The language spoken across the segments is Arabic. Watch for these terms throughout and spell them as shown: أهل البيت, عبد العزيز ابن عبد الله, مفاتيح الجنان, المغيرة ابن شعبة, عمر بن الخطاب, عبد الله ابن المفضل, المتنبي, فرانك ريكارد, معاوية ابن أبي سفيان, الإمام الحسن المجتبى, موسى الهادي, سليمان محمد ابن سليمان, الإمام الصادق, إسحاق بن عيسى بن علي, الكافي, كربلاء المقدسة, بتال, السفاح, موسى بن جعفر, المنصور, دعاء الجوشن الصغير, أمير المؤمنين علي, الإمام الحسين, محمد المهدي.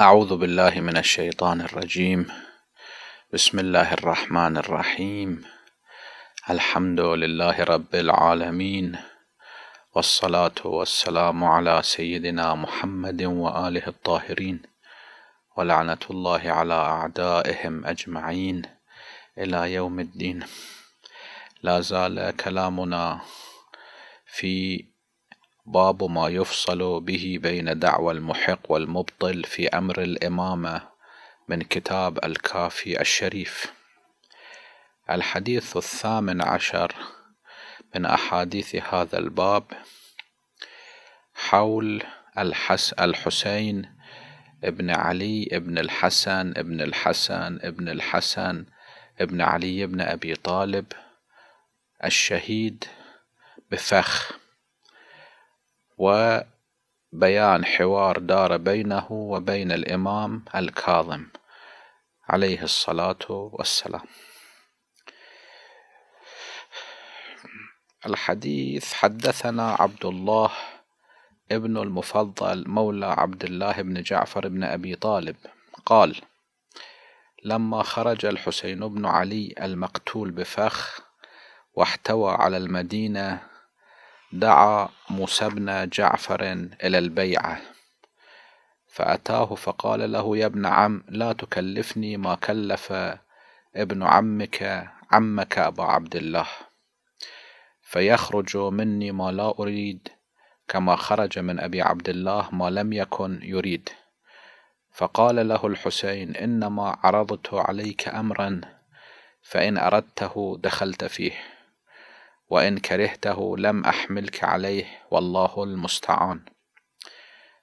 أعوذ بالله من الشيطان الرجيم. بسم الله الرحمن الرحيم. الحمد لله رب العالمين، والصلاة والسلام على سيدنا محمد وآله الطاهرين، ولعنة الله على أعدائهم أجمعين إلى يوم الدين. لا زال كلامنا في باب ما يفصل به بين دعوى المحق والمبطل في أمر الإمامة من كتاب الكافي الشريف. الحديث 18 من أحاديث هذا الباب حول الحسين ابن علي ابن الحسن ابن الحسن ابن الحسن ابن علي ابن أبي طالب الشهيد بفخ، وبيان حوار دار بينه وبين الإمام الكاظم عليه الصلاة والسلام. الحديث: حدثنا عبد الله ابن المفضل مولى عبد الله بن جعفر بن أبي طالب قال: لما خرج الحسين بن علي المقتول بفخ واحتوى على المدينة، دعا موسى بن جعفر إلى البيعة، فأتاه فقال له: يا ابن عم، لا تكلفني ما كلف ابن عمك أبا عبد الله، فيخرج مني ما لا أريد كما خرج من أبي عبد الله ما لم يكن يريد. فقال له الحسين: إنما عرضت عليك أمرا، فإن أردته دخلت فيه، وإن كرهته لم أحملك عليه، والله المستعان.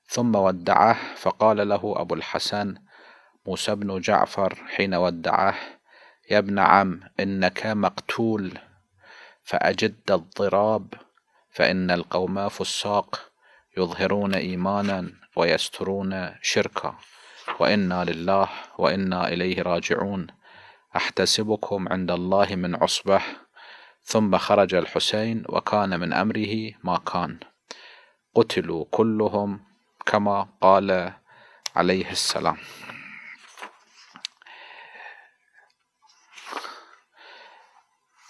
ثم ودعه، فقال له أبو الحسن موسى بن جعفر حين ودعه: يا ابن عم، إنك مقتول، فأجد الضراب، فإن القوم فساق يظهرون إيمانا ويسترون شركا، وإنا لله وإنا إليه راجعون، أحتسبكم عند الله من عصبة. ثم خرج الحسين، وكان من أمره ما كان، قتلوا كلهم كما قال عليه السلام.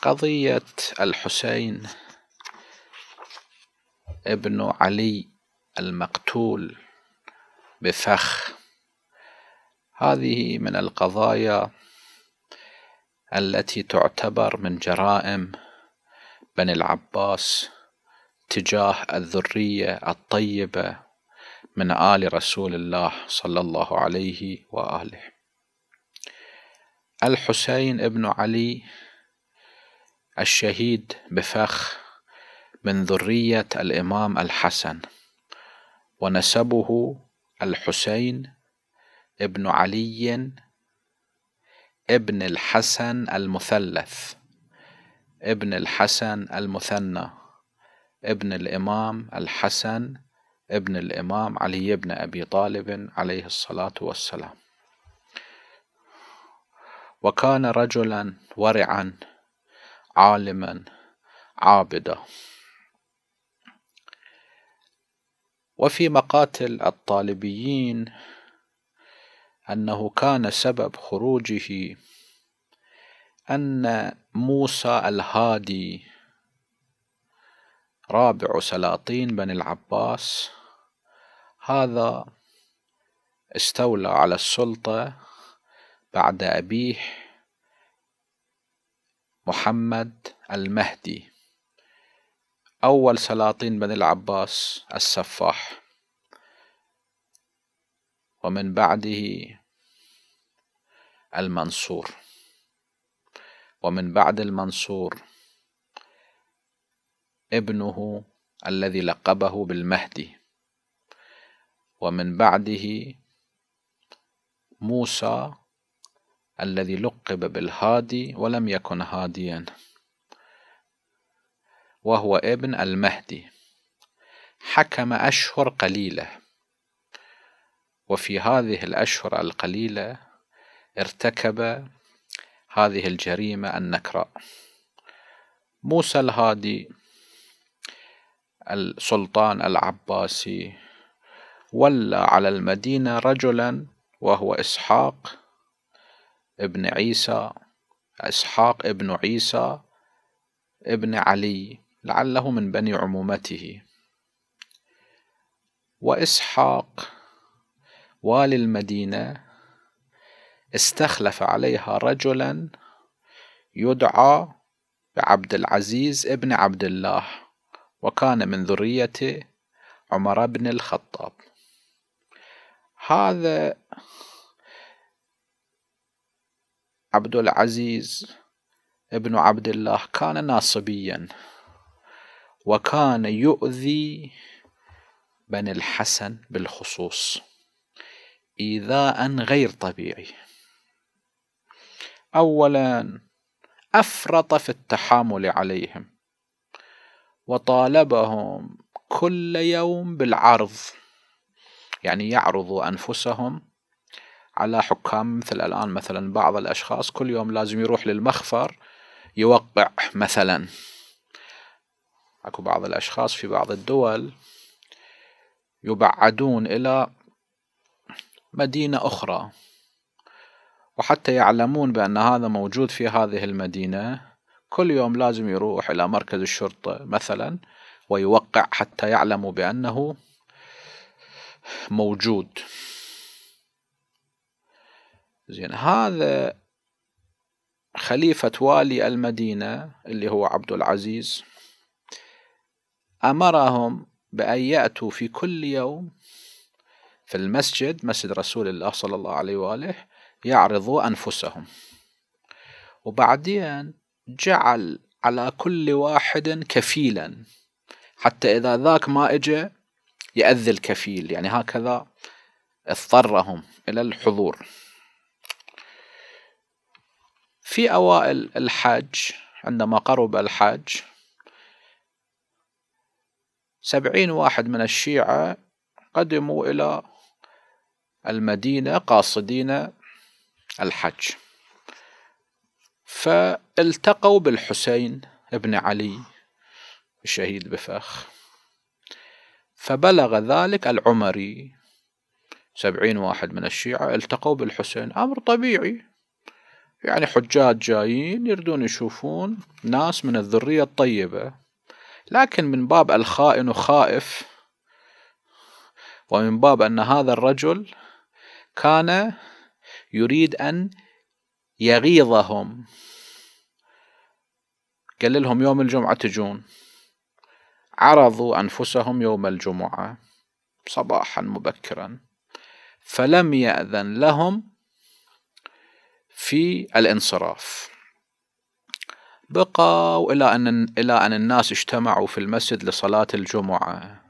قضية الحسين ابن علي المقتول بفخ هذه من القضايا التي تعتبر من جرائم بني العباس تجاه الذرية الطيبة من آل رسول الله صلى الله عليه وآله. الحسين ابن علي الشهيد بفخ من ذرية الإمام الحسن، ونسبه الحسين ابن علي ابن الحسن المثلث ابن الحسن المثنى ابن الإمام الحسن ابن الإمام علي ابن أبي طالب عليه الصلاة والسلام. وكان رجلا ورعا عالما عابدا. وفي مقاتل الطالبيين أنه كان سبب خروجه أن موسى الهادي رابع سلاطين بني العباس هذا استولى على السلطة بعد أبيه محمد المهدي. أول سلاطين بني العباس السفاح، ومن بعده المنصور، ومن بعد المنصور ابنه الذي لقبه بالمهدي، ومن بعده موسى الذي لقب بالهادي ولم يكن هاديا، وهو ابن المهدي. حكم أشهر قليلة، وفي هذه الأشهر القليلة ارتكب هذه الجريمة النكراء. موسى الهادي السلطان العباسي ولى على المدينة رجلا وهو إسحاق ابن عيسى ابن علي، لعله من بني عمومته. وإسحاق والي المدينة استخلف عليها رجلا يدعى بعبد العزيز ابن عبد الله، وكان من ذرية عمر بن الخطاب. هذا عبد العزيز ابن عبد الله كان ناصبيا، وكان يؤذي بني الحسن بالخصوص إيذاء غير طبيعي. أولا أفرط في التحامل عليهم، وطالبهم كل يوم بالعرض، يعني يعرضوا أنفسهم على حكام. مثل الآن مثلا بعض الأشخاص كل يوم لازم يروح للمخفر يوقع، مثلا أكو بعض الأشخاص في بعض الدول يبعدون إلى مدينة أخرى، وحتى يعلمون بأن هذا موجود في هذه المدينة كل يوم لازم يروح إلى مركز الشرطة مثلا ويوقع حتى يعلموا بأنه موجود. زين، هذا خليفة والي المدينة اللي هو عبد العزيز أمرهم بأن يأتوا في كل يوم في المسجد، مسجد رسول الله صلى الله عليه وآله، يعرضوا أنفسهم. وبعدين جعل على كل واحد كفيلا، حتى إذا ذاك ما إجا يأذي الكفيل، يعني هكذا اضطرهم إلى الحضور. في أوائل الحج عندما قرب الحج 70 واحد من الشيعة قدموا إلى المدينة قاصدين الحج، فالتقوا بالحسين ابن علي الشهيد بفخ، فبلغ ذلك العمري. 70 واحد من الشيعة التقوا بالحسين، أمر طبيعي، يعني حجاج جايين يردون يشوفون ناس من الذرية الطيبة، لكن من باب الخائن خائف، ومن باب أن هذا الرجل كان يريد أن يغيظهم. قال لهم يوم الجمعة تجون. عرضوا أنفسهم يوم الجمعة صباحا مبكرا، فلم يأذن لهم في الانصراف، بقوا إلى أن الناس اجتمعوا في المسجد لصلاة الجمعة،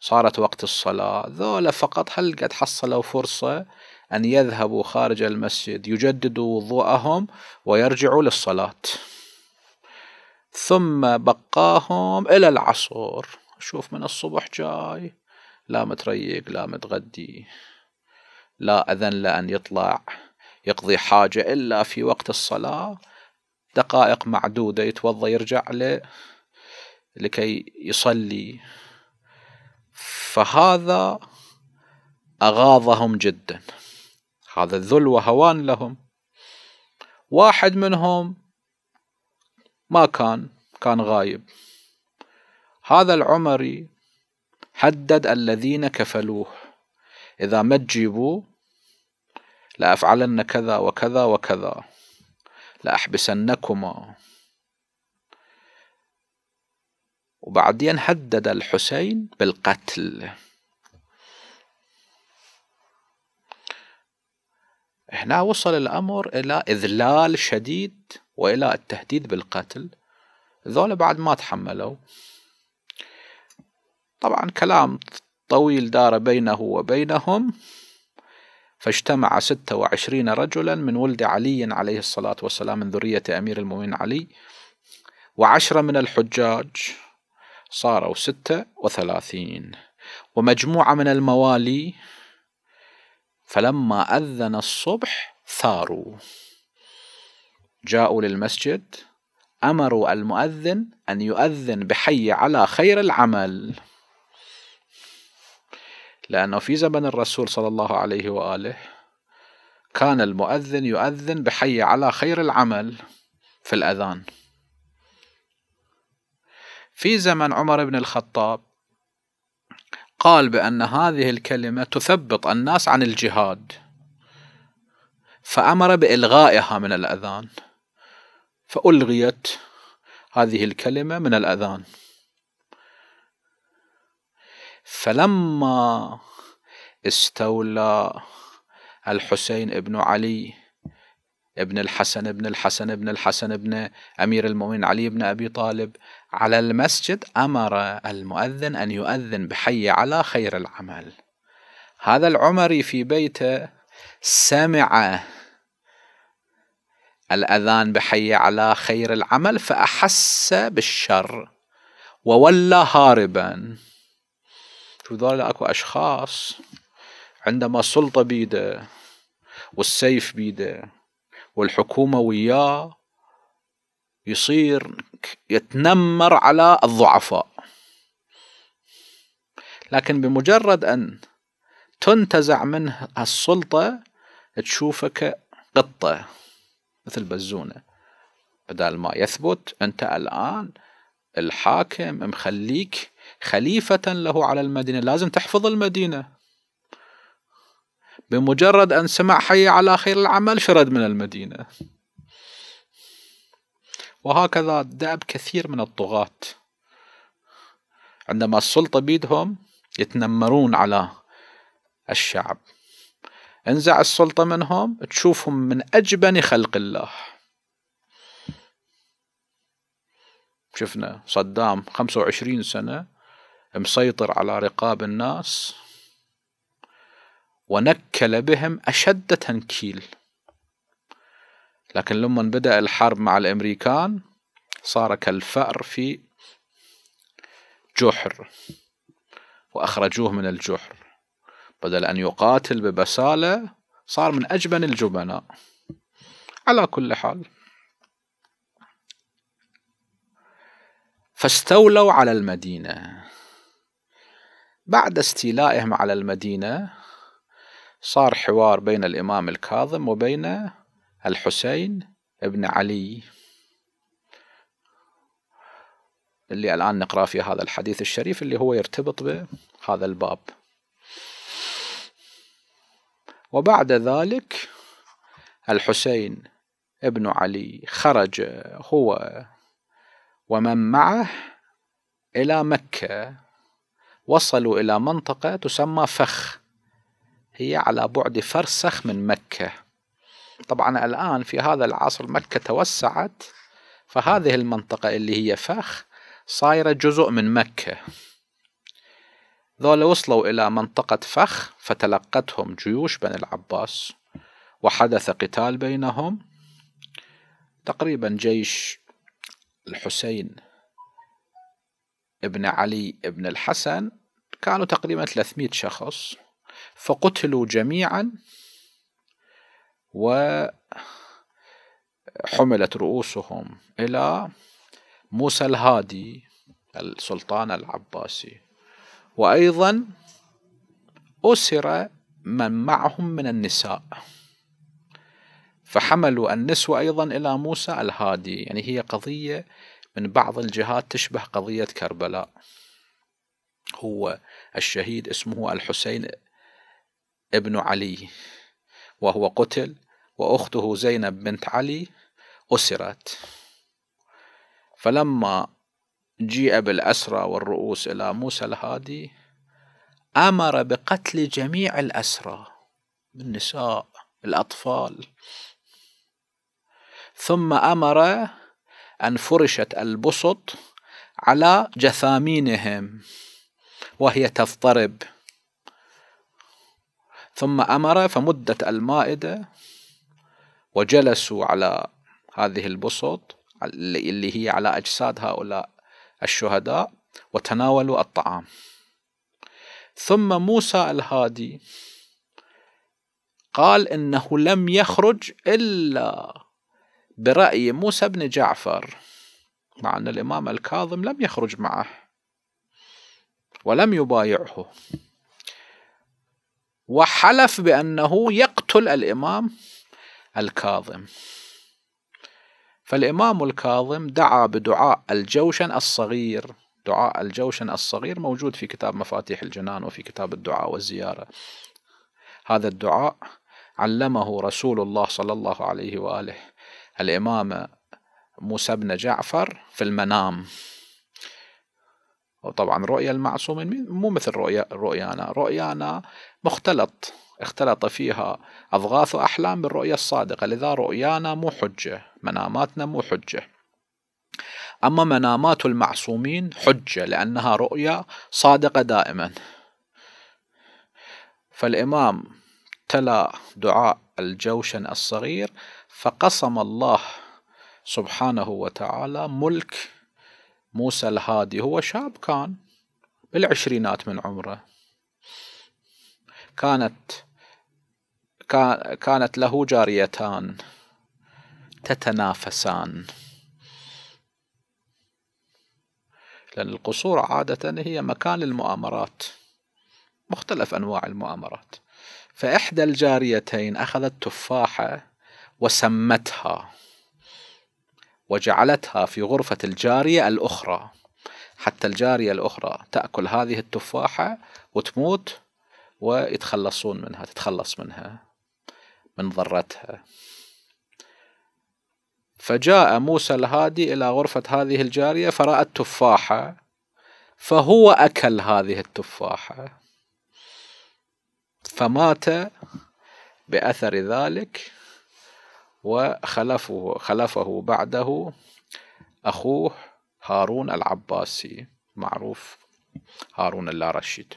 صارت وقت الصلاة. ذولا فقط هل قد حصلوا فرصة أن يذهبوا خارج المسجد يجددوا وضوءهم ويرجعوا للصلاة. ثم بقاهم إلى العصر، شوف من الصبح جاي لا متريق لا متغدي، لا أذن لأن يطلع يقضي حاجة إلا في وقت الصلاة، دقائق معدودة يتوضأ يرجع لكي يصلي. فهذا أغاظهم جدا، هذا الذل وهوان لهم. واحد منهم ما كان غايب، هذا العمري حدد الذين كفلوه، إذا ما تجيبوه لأفعلن كذا وكذا وكذا، لأحبسنكما. وبعدين هدد الحسين بالقتل. هنا وصل الأمر إلى إذلال شديد وإلى التهديد بالقتل. ذولا بعد ما تحملوا. طبعا كلام طويل دار بينه وبينهم، فاجتمع 26 رجلا من ولد علي عليه الصلاة والسلام من ذرية أمير المؤمنين علي، و10 من الحجاج، صاروا 36، ومجموعة من الموالي. فلما أذن الصبح ثاروا، جاءوا للمسجد، أمروا المؤذن أن يؤذن بحي على خير العمل، لأنه في زمن الرسول صلى الله عليه وآله كان المؤذن يؤذن بحي على خير العمل في الأذان. في زمن عمر بن الخطاب قال بأن هذه الكلمة تثبط الناس عن الجهاد، فأمر بإلغائها من الأذان، فألغيت هذه الكلمة من الأذان. فلما استولى الحسين ابن علي ابن الحسن ابن الحسن ابن الحسن ابن أمير المؤمنين علي ابن أبي طالب على المسجد، أمر المؤذن أن يؤذن بحي على خير العمل. هذا العمري في بيته سمع الأذان بحي على خير العمل فأحس بالشر وولى هاربا. وذلك أكو أشخاص عندما السلطة بيده والسيف بيده والحكومة وياه يصير يتنمر على الضعفاء، لكن بمجرد أن تنتزع منه السلطة تشوفك قطة مثل بزونة، بدل ما يثبت أنت الآن الحاكم مخليك خليفة له على المدينة، لازم تحفظ المدينة. بمجرد أن سمع حي على خير العمل شرد من المدينة. وهكذا داب كثير من الطغاة، عندما السلطة بيدهم يتنمرون على الشعب، انزع السلطة منهم تشوفهم من أجبن خلق الله. شفنا صدام 25 سنة مسيطر على رقاب الناس ونكل بهم أشد تنكيل، لكن لما بدأ الحرب مع الأمريكان صار كالفأر في جحر وأخرجوه من الجحر، بدل أن يقاتل ببسالة صار من أجبن الجبناء. على كل حال فاستولوا على المدينة. بعد استيلائهم على المدينة صار حوار بين الإمام الكاظم وبين الحسين ابن علي، اللي الآن نقرأ في هذا الحديث الشريف اللي هو يرتبط بهذا الباب. وبعد ذلك الحسين ابن علي خرج هو ومن معه إلى مكة، وصلوا إلى منطقة تسمى فخ، هي على بعد فرسخ من مكة. طبعا الآن في هذا العصر مكة توسعت، فهذه المنطقة اللي هي فخ صايرة جزء من مكة. ذولا وصلوا إلى منطقة فخ فتلقتهم جيوش بني العباس وحدث قتال بينهم. تقريبا جيش الحسين ابن علي ابن الحسن كانوا تقريبا 300 شخص، فقتلوا جميعا وحملت رؤوسهم إلى موسى الهادي السلطان العباسي، وأيضا أسر من معهم من النساء، فحملوا النسوة أيضا إلى موسى الهادي. يعني هي قضية من بعض الجهات تشبه قضية كربلاء. هو الشهيد اسمه الحسين ابن علي وهو قتل، وأخته زينب بنت علي أسرت. فلما جيء بالأسرى والرؤوس إلى موسى الهادي أمر بقتل جميع الأسرى، النساء الأطفال، ثم أمر أن فرشت البسط على جثامينهم وهي تضطرب، ثم أمر فمدت المائدة وجلسوا على هذه البسط اللي هي على أجساد هؤلاء الشهداء وتناولوا الطعام. ثم موسى الهادي قال إنه لم يخرج إلا برأي موسى بن جعفر، مع أن الإمام الكاظم لم يخرج معه ولم يبايعه. وحلف بأنه يقتل الإمام الكاظم. فالإمام الكاظم دعا بدعاء الجوشن الصغير. دعاء الجوشن الصغير موجود في كتاب مفاتيح الجنان وفي كتاب الدعاء والزيارة. هذا الدعاء علمه رسول الله صلى الله عليه وآله الإمام موسى بن جعفر في المنام. وطبعا رؤيا المعصومين مو مثل رؤيانا مختلط، اختلط فيها أضغاث وأحلام بالرؤيا الصادقة، لذا رؤيانا مو حجة، مناماتنا مو حجة، أما منامات المعصومين حجة لأنها رؤيا صادقة دائما. فالإمام تلا دعاء الجوشن الصغير فقسم الله سبحانه وتعالى ملك موسى الهادي. هو شاب كان بالعشرينات من عمره، كانت له جاريتان تتنافسان، لأن القصور عادة هي مكان المؤامرات، مختلف أنواع المؤامرات. فإحدى الجاريتين أخذت تفاحة وسمتها وجعلتها في غرفة الجارية الأخرى حتى الجارية الأخرى تأكل هذه التفاحة وتموت ويتخلصون منها، تتخلص منها من ضرتها. فجاء موسى الهادي إلى غرفة هذه الجارية فرأى التفاحة فهو أكل هذه التفاحة فمات بأثر ذلك، وخلفه بعده أخوه هارون العباسي، معروف هارون اللارشيد.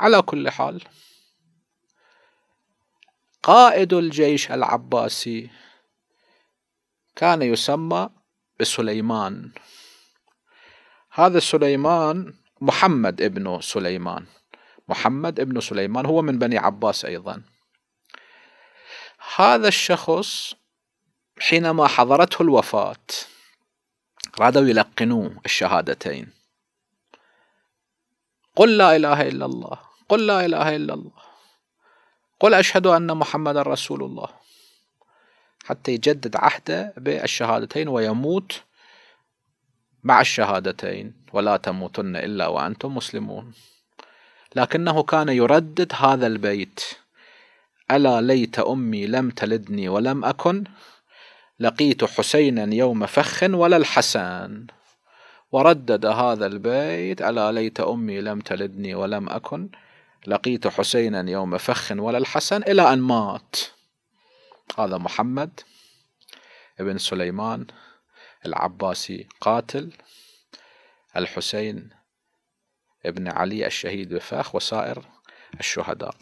على كل حال قائد الجيش العباسي كان يسمى بسليمان. هذا سليمان محمد ابن سليمان هو من بني عباس أيضا. هذا الشخص حينما حضرته الوفاة رادوا يلقنوه الشهادتين، قل لا إله إلا الله، قل لا إله إلا الله، قل أشهد أن محمد رسول الله، حتى يجدد عهده بالشهادتين ويموت مع الشهادتين، ولا تموتن إلا وأنتم مسلمون. لكنه كان يردد هذا البيت، ألا ليت أمي لم تلدني ولم أكن لقيت حسينا يوم فخ ولا الحسن. وردد هذا البيت، ألا ليت أمي لم تلدني ولم أكن لقيت حسينا يوم فخ ولا الحسن، إلى أن مات. هذا محمد ابن سليمان العباسي قاتل الحسين ابن علي الشهيد بفخ وسائر الشهداء.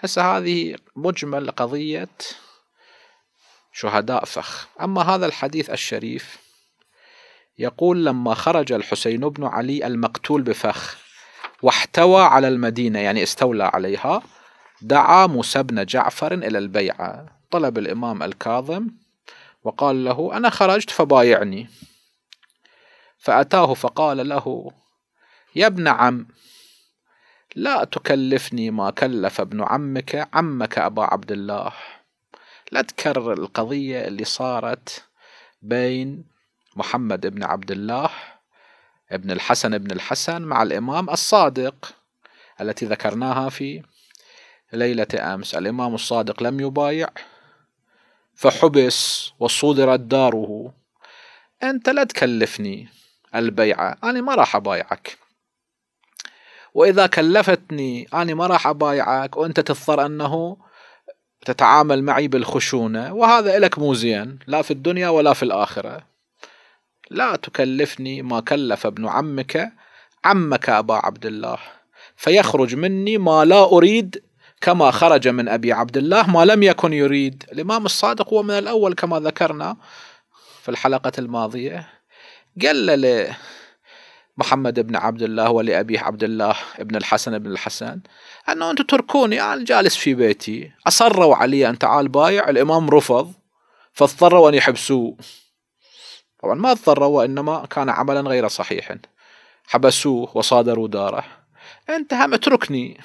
هسه هذه مجمل قضية شهداء فخ. أما هذا الحديث الشريف يقول لما خرج الحسين ابن علي المقتول بفخ واحتوى على المدينة، يعني استولى عليها، دعا موسى بن جعفر إلى البيعة. طلب الإمام الكاظم وقال له أنا خرجت فبايعني. فأتاه فقال له يا ابن عم لا تكلفني ما كلف ابن عمك أبا عبد الله. لا تكرر القضية اللي صارت بين محمد بن عبد الله ابن الحسن ابن الحسن مع الإمام الصادق التي ذكرناها في ليلة أمس. الإمام الصادق لم يبايع فحبس وصودرت داره. أنت لا تكلفني البيعة، أنا ما راح أبايعك، وإذا كلفتني أنا ما راح أبايعك، وأنت تضطر أنه تتعامل معي بالخشونة، وهذا إلك مو زين لا في الدنيا ولا في الآخرة. لا تكلفني ما كلف ابن عمك أبا عبد الله، فيخرج مني ما لا أريد كما خرج من أبي عبد الله ما لم يكن يريد. الإمام الصادق هو من الأول كما ذكرنا في الحلقة الماضية قال له محمد بن عبد الله ولأبي عبد الله ابن الحسن ابن الحسن أنه أنتم تركوني، أنا جالس في بيتي. أصروا علي أن تعال بايع، الإمام رفض فاضطروا أن يحبسوه. طبعا ما اضطروا وإنما كان عملا غير صحيح، حبسوه وصادروا داره. أنت هم اتركني،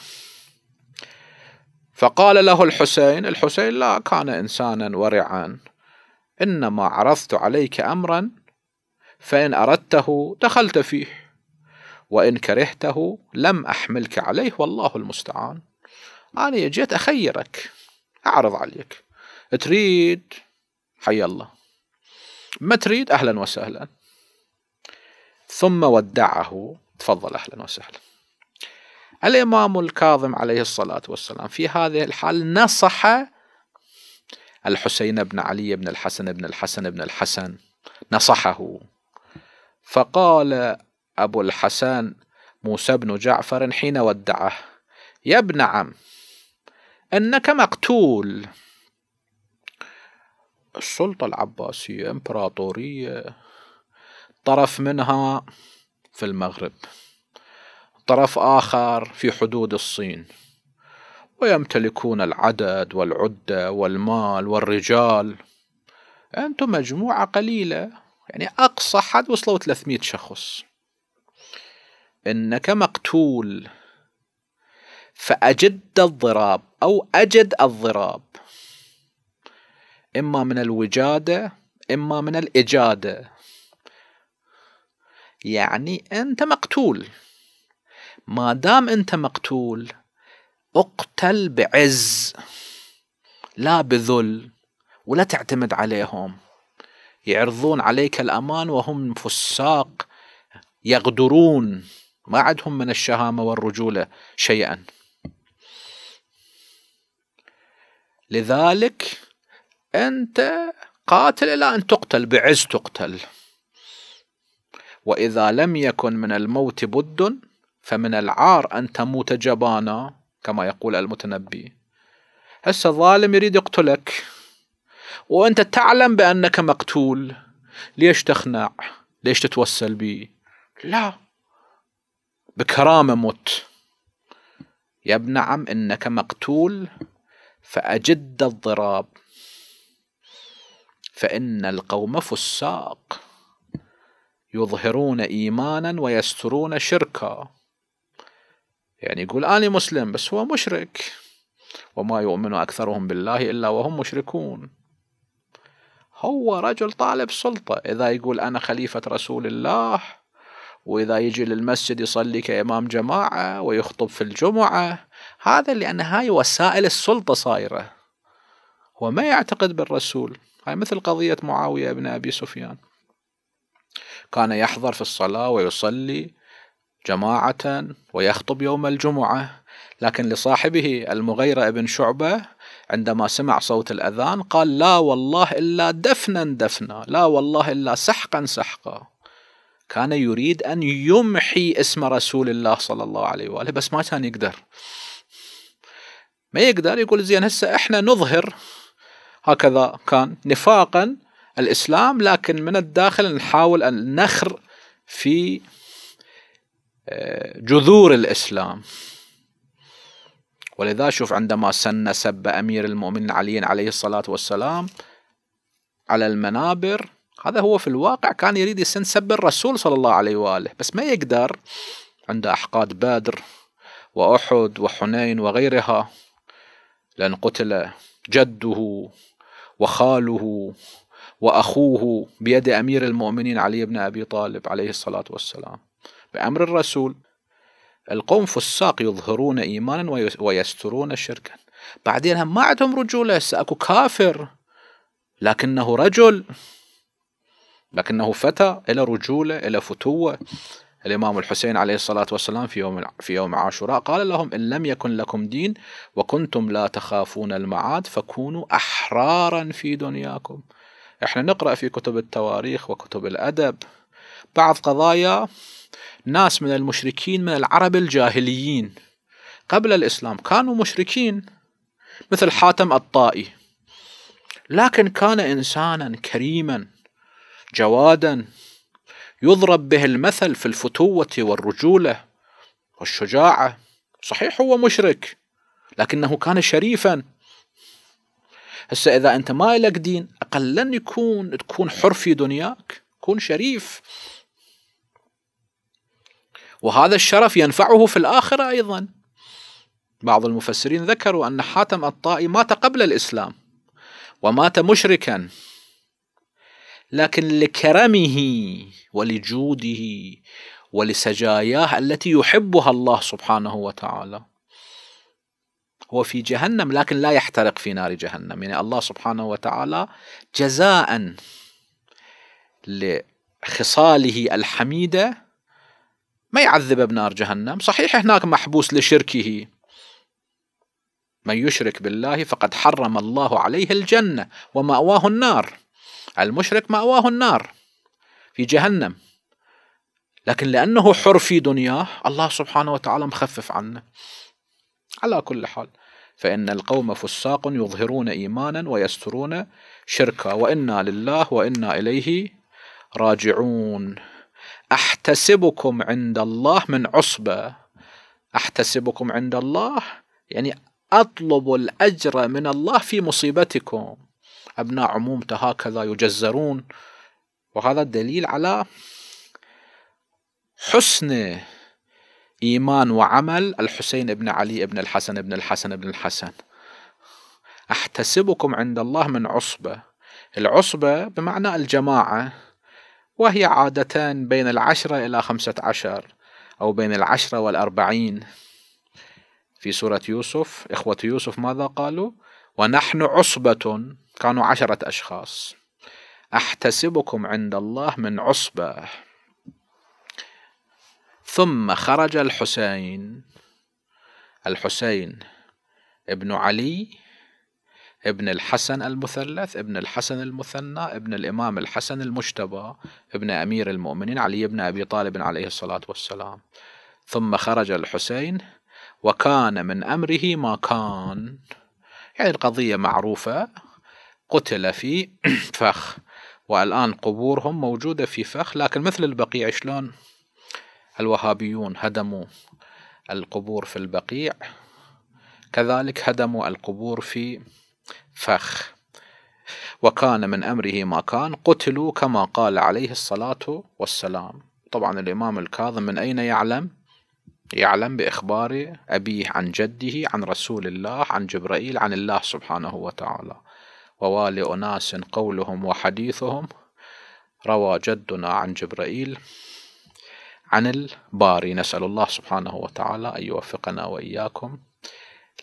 فقال له الحسين: الحسين لا كان إنسانا ورعا، إنما عرضت عليك أمرا فإن أردته دخلت فيه، وإن كرهته لم أحملك عليه، والله المستعان. أنا جيت أخيرك، أعرض عليك، تريد حي الله، ما تريد أهلا وسهلا. ثم ودعه، تفضل أهلا وسهلا. الإمام الكاظم عليه الصلاة والسلام في هذه الحال نصح الحسين ابن علي ابن الحسن ابن الحسن ابن الحسن، نصحه. فقال أبو الحسن موسى بن جعفر حين ودعه: يا ابن عم، إنك مقتول. السلطة العباسية إمبراطورية، طرف منها في المغرب، طرف آخر في حدود الصين، ويمتلكون العدد والعدة والمال والرجال. أنتم مجموعة قليلة، يعني أقصى حد وصلوا 300 شخص. إنك مقتول، فأجد الضراب أو أجد الضراب، إما من الوجادة إما من الإجادة، يعني أنت مقتول. ما دام أنت مقتول اقتل بعز لا بذل، ولا تعتمد عليهم. يعرضون عليك الأمان وهم فساق يغدرون، ما عندهم من الشهامة والرجولة شيئا. لذلك أنت قاتل إلى أن تقتل، بعز تقتل. وإذا لم يكن من الموت بد فمن العار أن تموت جبانا، كما يقول المتنبي. هسه ظالم يريد يقتلك وأنت تعلم بأنك مقتول، ليش تخنع؟ ليش تتوسل بي؟ لا، بكرامة موت. يا ابن عم، إنك مقتول فأجد الضراب، فإن القوم فساق يظهرون إيمانا ويسترون شركا. يعني يقول أنا مسلم بس هو مشرك، وما يؤمن أكثرهم بالله إلا وهم مشركون. هو رجل طالب سلطة، إذا يقول أنا خليفة رسول الله، وإذا يجي للمسجد يصلي كإمام جماعة ويخطب في الجمعة، هذا لأن هاي وسائل السلطة صايرة. هو ما يعتقد بالرسول. هاي مثل قضية معاوية ابن أبي سفيان، كان يحضر في الصلاة ويصلي جماعة ويخطب يوم الجمعة، لكن لصاحبه المغيرة ابن شعبة عندما سمع صوت الأذان قال: لا والله إلا دفنا دفنا، لا والله إلا سحقا سحقا. كان يريد أن يمحي اسم رسول الله صلى الله عليه وآله، بس ما كان يقدر، ما يقدر. يقول زين هسه احنا نظهر هكذا كان نفاقا الإسلام، لكن من الداخل نحاول أن نخر في جذور الإسلام. ولذا شوف عندما سب أمير المؤمنين علي عليه الصلاة والسلام على المنابر، هذا هو في الواقع كان يريد يسب الرسول صلى الله عليه وآله، بس ما يقدر، عنده أحقاد بدر وأحد وحنين وغيرها، لأن قتل جده وخاله وأخوه بيد أمير المؤمنين علي بن أبي طالب عليه الصلاة والسلام بأمر الرسول. القوم فساق يظهرون إيمانا ويسترون شركا. بعدين هم ما عندهم رجولة، أكو كافر لكنه رجل، لكنه فتى، إلى رجولة إلى فتوة. الإمام الحسين عليه الصلاة والسلام في يوم عاشوراء قال لهم: إن لم يكن لكم دين وكنتم لا تخافون المعاد فكونوا أحرارا في دنياكم. احنا نقرأ في كتب التواريخ وكتب الأدب بعض قضايا ناس من المشركين من العرب الجاهليين قبل الإسلام كانوا مشركين، مثل حاتم الطائي، لكن كان إنسانا كريما جوادا، يضرب به المثل في الفتوة والرجولة والشجاعة. صحيح هو مشرك لكنه كان شريفا. هسه إذا أنت ما لك دين، أقلا تكون حر في دنياك، كن شريف، وهذا الشرف ينفعه في الآخرة أيضا. بعض المفسرين ذكروا أن حاتم الطائي مات قبل الإسلام ومات مشركا، لكن لكرمه ولجوده ولسجاياه التي يحبها الله سبحانه وتعالى هو في جهنم، لكن لا يحترق في نار جهنم. يعني الله سبحانه وتعالى جزاء لخصاله الحميدة ما يعذب بنار جهنم. صحيح هناك محبوس لشركه، من يشرك بالله فقد حرم الله عليه الجنة ومأواه النار، المشرك مأواه النار في جهنم، لكن لأنه حر في دنياه الله سبحانه وتعالى مخفف عنه. على كل حال فإن القوم فساق يظهرون إيمانا ويسترون شركا وإنا لله وإنا إليه راجعون. أحتسبكم عند الله من عصبة، أحتسبكم عند الله يعني أطلب الأجر من الله في مصيبتكم. أبناء عمومته هكذا يجزرون، وهذا الدليل على حسن إيمان وعمل الحسين ابن علي ابن الحسن ابن الحسن ابن الحسن. أحتسبكم عند الله من عصبة، العصبة بمعنى الجماعة، وهي عادة بين 10 إلى 15 أو بين 10 و40. في سورة يوسف إخوة يوسف ماذا قالوا؟ ونحن عصبة، كانوا 10 أشخاص. أحتسبكم عند الله من عصبة. ثم خرج الحسين، الحسين ابن علي ابن الحسن المثلث ابن الحسن المثنى ابن الإمام الحسن المجتبى ابن أمير المؤمنين علي ابن أبي طالب عليه الصلاة والسلام. ثم خرج الحسين وكان من أمره ما كان، يعني القضية معروفة، قتل في فخ، والآن قبورهم موجودة في فخ، لكن مثل البقيع شلون الوهابيون هدموا القبور في البقيع، كذلك هدموا القبور في فخ. وكان من أمره ما كان، قتلوا كما قال عليه الصلاة والسلام. طبعا الإمام الكاظم من أين يعلم؟ يعلم بإخبار أبيه عن جده عن رسول الله عن جبرائيل عن الله سبحانه وتعالى. ووالي أناس قولهم وحديثهم، روى جدنا عن جبرائيل عن الباري. نسأل الله سبحانه وتعالى أن يوفقنا وإياكم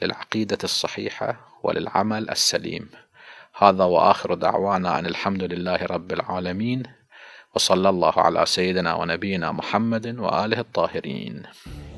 للعقيدة الصحيحة وللعمل السليم. هذا وآخر دعوانا أن الحمد لله رب العالمين، وصلى الله على سيدنا ونبينا محمد وآله الطاهرين.